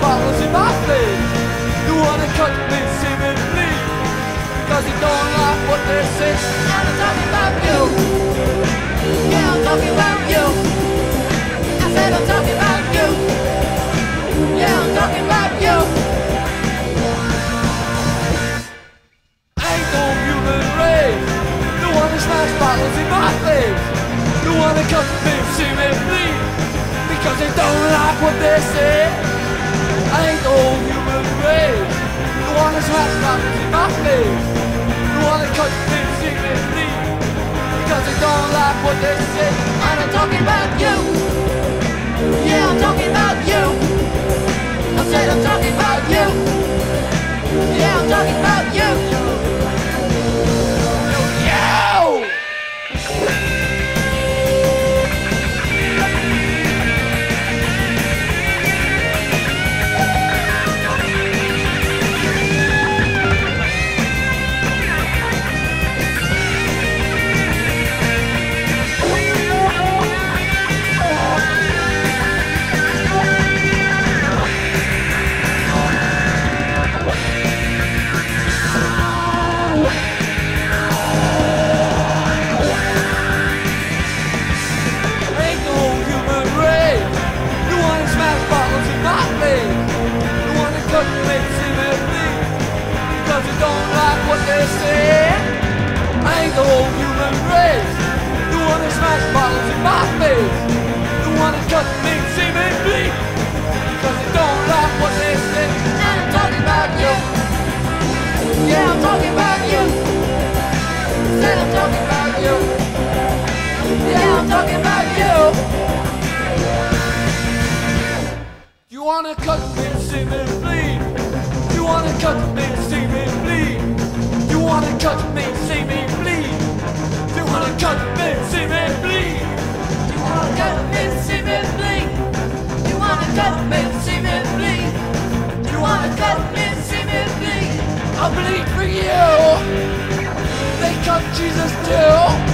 bottles in my face. You wanna cut me, see me bleed, because you don't like what they say. And I'm talking about you. Yeah, I'm talking about you. I said I'm talking about you. Yeah, I'm talking about you. Ain't no human race. You wanna smash bottles in my face. You wanna cut me, see me bleed, because they don't like what they say. I ain't no human race. You wanna smash bottles in my face. You wanna cut me, see me bleed, because they don't like what they say. And I'm talking about you. Yeah, I'm talking about you. I said I'm talking about you. Yeah, I'm talking about you. I bleed for you. They cut Jesus too.